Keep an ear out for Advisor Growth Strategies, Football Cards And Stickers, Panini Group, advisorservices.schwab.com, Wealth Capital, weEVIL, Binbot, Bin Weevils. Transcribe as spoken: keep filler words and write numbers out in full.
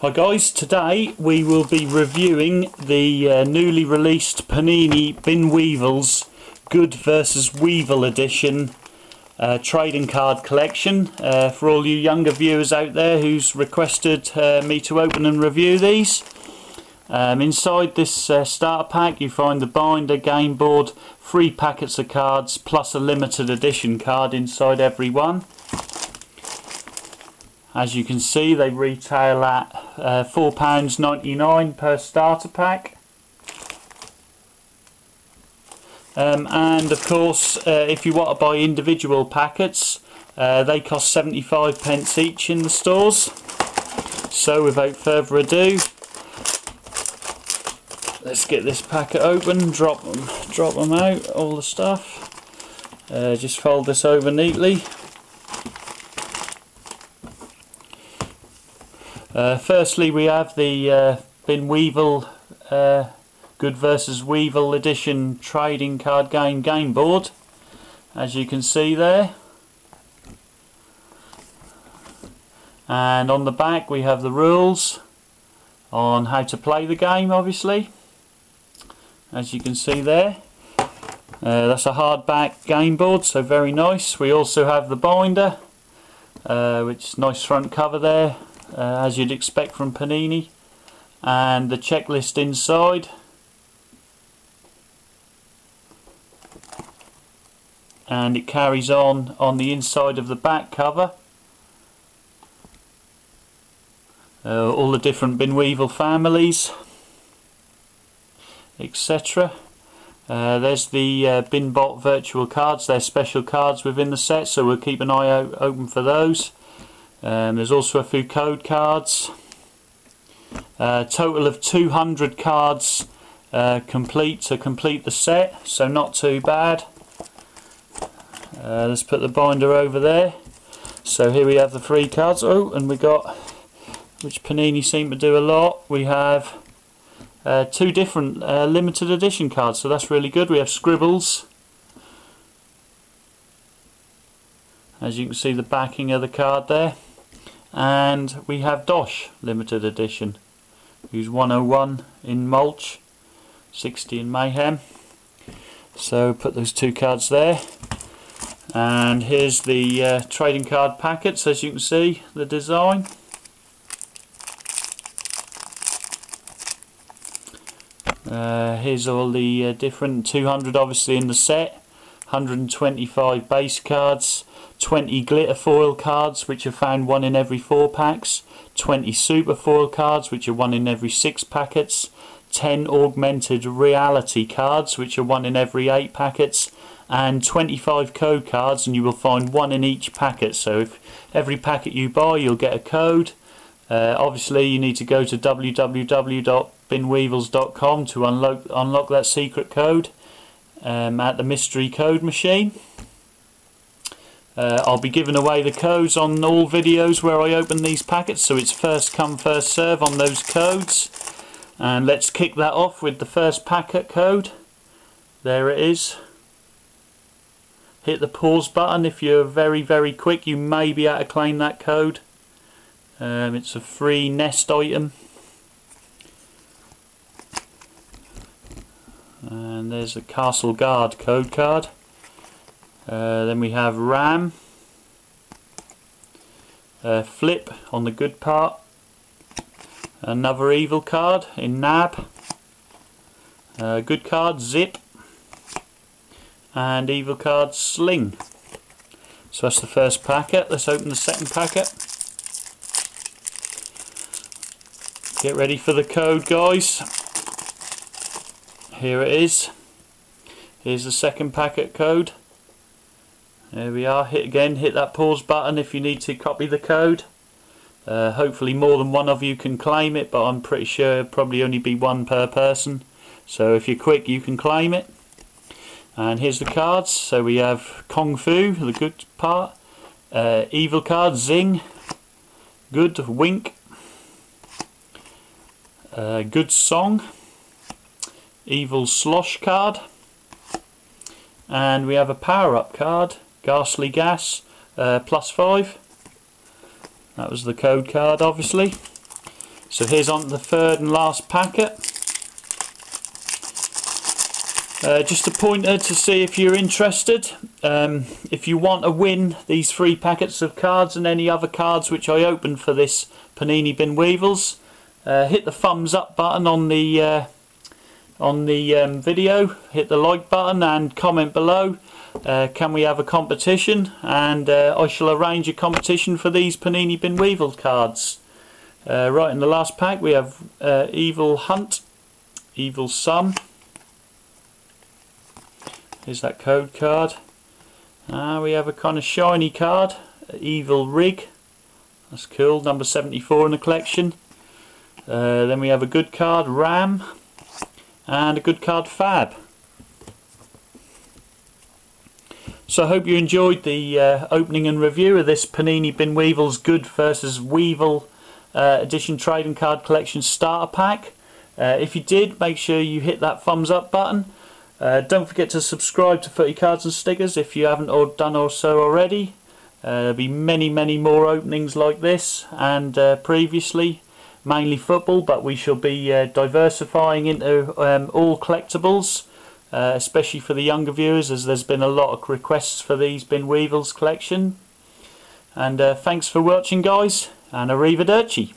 Hi guys, today we will be reviewing the uh, newly released Panini Bin Weevils Good versus. Weevil edition uh, trading card collection. Uh, for all you younger viewers out there who's requested uh, me to open and review these. Um, inside this uh, starter pack you find the binder, game board, three packets of cards plus a limited edition card inside every one. As you can see, they retail at uh, four pounds ninety-nine per starter pack. Um, and of course, uh, if you want to buy individual packets, uh, they cost seventy-five pence each in the stores. So without further ado, let's get this packet open, drop them, drop them out, all the stuff. Uh, just fold this over neatly. Uh, firstly, we have the uh, Bin Weevil uh, Good versus. Weevil edition trading card game game board, as you can see there. And on the back we have the rules on how to play the game, obviously, as you can see there. Uh, that's a hardback game board, so very nice. We also have the binder, uh, which is nice front cover there. Uh, as you'd expect from Panini, and the checklist inside, and it carries on on the inside of the back cover, uh, all the different Bin Weevil families, etc. Uh, there's the uh, Binbot virtual cards. They're special cards within the set, so we'll keep an eye out open for those. Um, there's also a few code cards. A uh, total of two hundred cards uh, complete to complete the set, so not too bad. Uh, let's put the binder over there. So here we have the three cards. Oh, and we got, which Panini seem to do a lot, we have uh, two different uh, limited edition cards, so that's really good. We have scribbles. As you can see, the backing of the card there. And we have Dosh limited edition, who's one oh one in Mulch, sixty in Mayhem. So put those two cards there. And here's the uh, trading card packets, as you can see the design. Uh, here's all the uh, different two hundred obviously in the set, one hundred twenty-five base cards, twenty glitter foil cards, which are found one in every four packs, twenty super foil cards, which are one in every six packets, ten augmented reality cards, which are one in every eight packets, and twenty-five code cards, and you will find one in each packet. So if every packet you buy, you'll get a code. Uh, obviously you need to go to w w w dot bin weevils dot com to unlock, unlock that secret code. Um, at the mystery code machine. uh, I'll be giving away the codes on all videos where I open these packets, so it's first come first serve on those codes. And let's kick that off with the first packet code. There it is. Hit the pause button. If you're very very quick, you may be able to claim that code. Um, it's a free nest item. And there's the Castle Guard code card. Uh, then we have Ram, uh, Flip on the good part, another evil card in Nab, uh, good card Zip, and evil card Sling. So that's the first packet. Let's open the second packet. Get ready for the code, guys. Here it is. Here's the second packet code. There we are. Hit again. Hit that pause button if you need to copy the code. Uh, hopefully more than one of you can claim it, but I'm pretty sure it'll probably only be one per person. So if you're quick, you can claim it. And here's the cards. So we have Kung Fu, the good part. Uh, evil card, Zing. Good, Wink. Uh, good Song. Evil Slosh card, and we have a power up card, Ghastly Gas, uh, plus five. That was the code card, obviously. So here's on the third and last packet. Uh, just a pointer to see if you're interested. Um, if you want to win these three packets of cards and any other cards which I open for this Panini Bin Weevils, uh, hit the thumbs up button on the uh, on the um, video, hit the like button and comment below, uh, can we have a competition, and uh, I shall arrange a competition for these Panini Bin Weevil cards. Uh, right, in the last pack we have uh, Evil Hunt, Evil Sun. Here's that code card. Uh, we have a kind of shiny card, Evil Rig, that's cool, number seventy-four in the collection. Uh, then we have a good card, Ram, and a good card, Fab. So I hope you enjoyed the uh, opening and review of this Panini Bin Weevils Good versus Weevil uh, Edition Trading Card Collection Starter Pack. Uh, if you did, make sure you hit that thumbs up button. Uh, don't forget to subscribe to thirty Cards and Stickers if you haven't or done or so already. Uh, there'll be many many more openings like this, and uh, previously mainly football, but we shall be uh, diversifying into um, all collectibles, uh, especially for the younger viewers, as there's been a lot of requests for these Bin Weevils collection. And uh, thanks for watching, guys, and arrivederci.